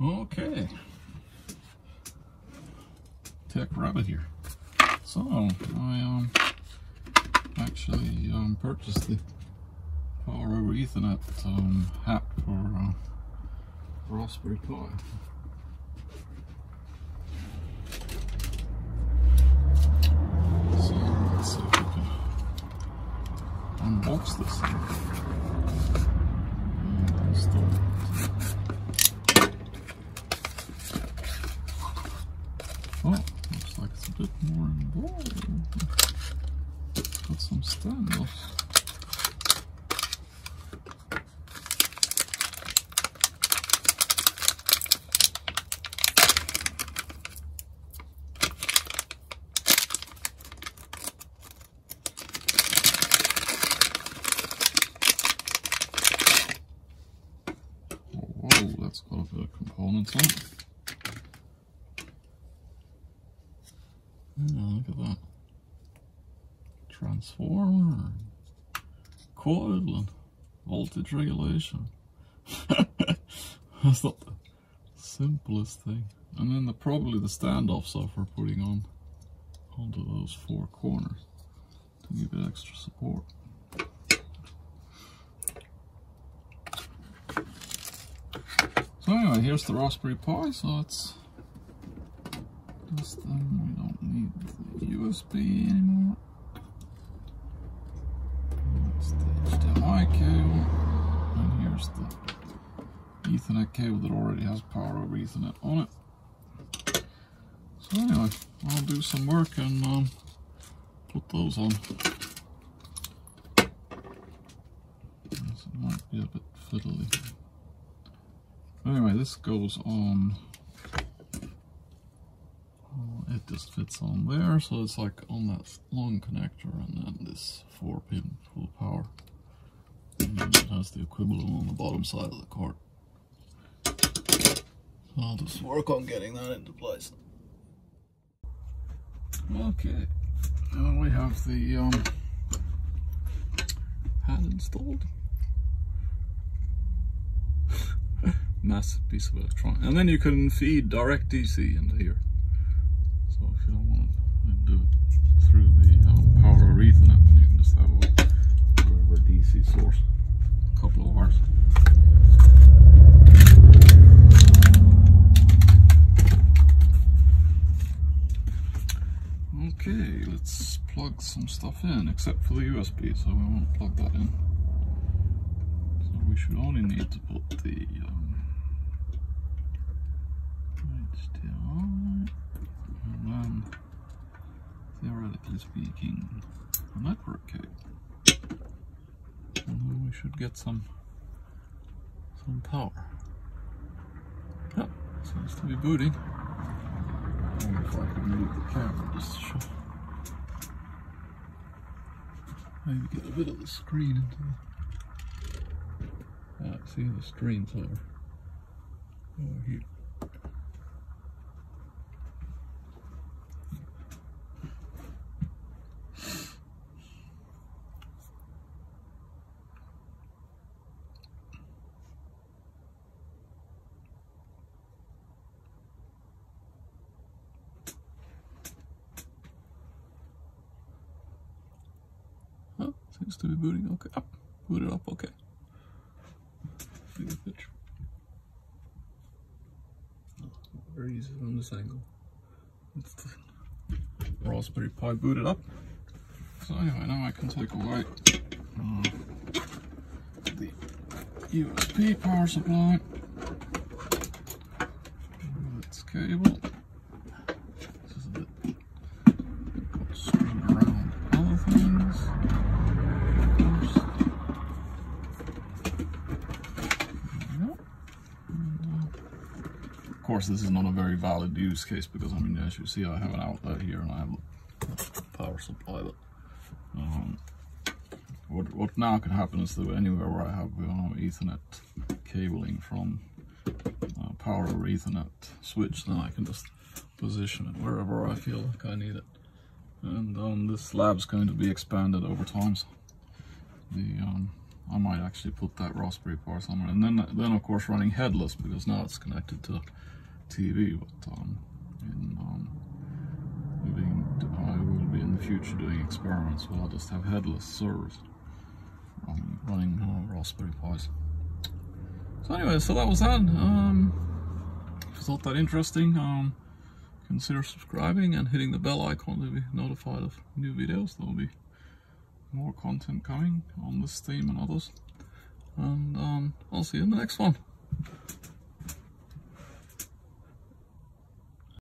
Okay, Tech Rabbit here. So I actually purchased the Power Over Ethernet app for Raspberry Pi. So let's see if we can unbox this and install it. Oh, looks like it's a bit more involved. Got some standoff. That's got a bit of components on it. Yeah, look at that. Transformer, coil, and voltage regulation. That's not the simplest thing. And then probably the standoffs are for putting on onto those four corners to give it extra support. So anyway, here's the Raspberry Pi, so it's this thing. We don't need the USB anymore. That's the HDMI cable, and here's the Ethernet cable that already has Power Over Ethernet on it. So anyway, I'll do some work and put those on. This might be a bit fiddly. Anyway, this goes on, it just fits on there, so it's like on that long connector, and then this 4-pin full power, and then it has the equivalent on the bottom side of the card. So I'll just work on getting that into place. Okay, now we have the pad installed. Massive piece of electronics, and then you can feed direct DC into here. So if you don't want to do it through the Power Over Ethernet, then you can just have whatever DC source, a couple of wires. Okay, let's plug some stuff in, except for the USB, so we won't plug that in. So we should only need to put the HDMI, and then, theoretically speaking, a network cable. And then we should get some power. Yep, seems to be booting. I wonder if I can move the camera just to show. Maybe get a bit of the screen into the... Ah, see, the screen's over here. Seems to be booting okay. Up, boot it up okay. See the picture. Very easy from this angle. That's the Raspberry Pi booted up. So anyway, now I can take away the USB power supply. Remove its cable. This is a bit screwed around other things. Of course, this is not a very valid use case because, I mean, as you see, I have an outlet here and I have a power supply. But what now can happen is that anywhere where I have Ethernet cabling from Power Over Ethernet switch, then I can just position it wherever I feel like I need it. And this lab's going to be expanded over time. So the I might actually put that Raspberry Pi somewhere, and then of course running headless, because now it's connected to TV. But I will be in the future doing experiments where I'll just have headless servers running Raspberry Pis. So anyway, so that was that. If you thought that interesting, consider subscribing and hitting the bell icon to be notified of new videos. There will be more content coming on this theme and others, and I'll see you in the next one.